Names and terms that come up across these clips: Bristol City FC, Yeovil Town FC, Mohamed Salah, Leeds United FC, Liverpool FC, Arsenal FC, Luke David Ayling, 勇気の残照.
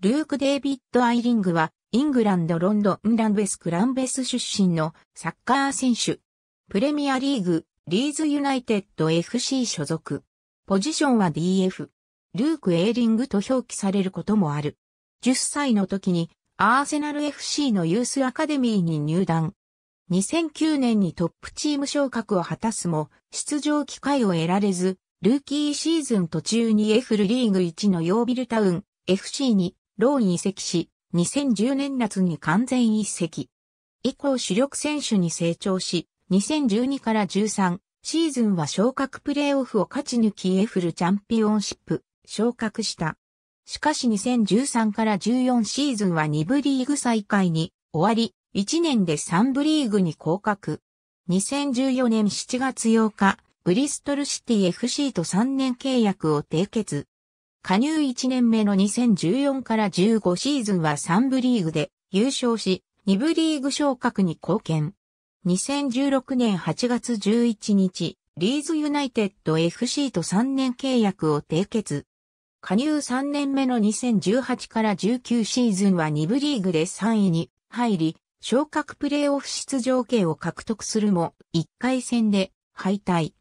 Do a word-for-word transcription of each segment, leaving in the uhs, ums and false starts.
ルーク・デイビッド・アイリングは、イングランド・ロンドン・ランベス・クランベス出身のサッカー選手。プレミアリーグ、リーズユナイテッド エフシー 所属。ポジションは ディーエフ。ルーク・エーリングと表記されることもある。じゅっさいの時に、アーセナル エフシー のユースアカデミーに入団。にせんきゅうねんにトップチーム昇格を果たすも、出場機会を得られず、ルーキーシーズン途中に エフ リーグワンのヨービルタウン エフシー に、ローン移籍し、にせんじゅうねん夏に完全移籍。以降主力選手に成長し、にせんじゅうにからじゅうさんシーズンは昇格プレーオフを勝ち抜きエフエルチャンピオンシップ昇格した。しかしにせんじゅうさんからじゅうよんシーズンはに部リーグ最下位に終わり、いちねんでさん部リーグに降格。にせんじゅうよねんしちがつようか、ブリストルシティ エフシー とさんねん契約を締結。加入いちねんめのにせんじゅうよんからじゅうごシーズンはさん部リーグで優勝し、に部リーグ昇格に貢献。にせんじゅうろくねんはちがつじゅういちにち、リーズユナイテッド エフシー とさんねん契約を締結。加入さんねんめのにせんじゅうはちからじゅうきゅうシーズンはに部リーグでさんいに入り、昇格プレーオフ出場権を獲得するも、いっかい戦で敗退。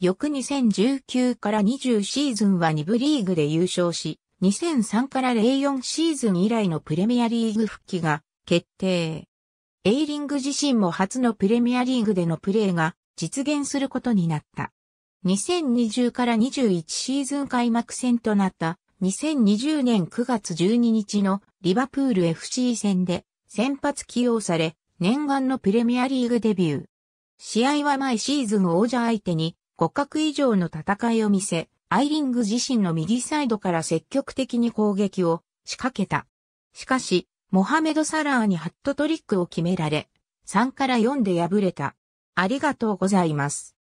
翌にせんじゅうきゅうからにじゅうシーズンはに部リーグで優勝し、にせんさんからぜろよんシーズン以来のプレミアリーグ復帰が決定。エーリング自身も初のプレミアリーグでのプレーが実現することになった。にせんにじゅうからにじゅういちシーズン開幕戦となったにせんにじゅうねんくがつじゅうににちのリバプール エフシー 戦で先発起用され、念願のプレミアリーグデビュー。試合は毎シーズン王者相手に、互角以上の戦いを見せ、アイリング自身の右サイドから積極的に攻撃を仕掛けた。しかし、モハメド・サラーにハットトリックを決められ、さんからよんで敗れた。ありがとうございます。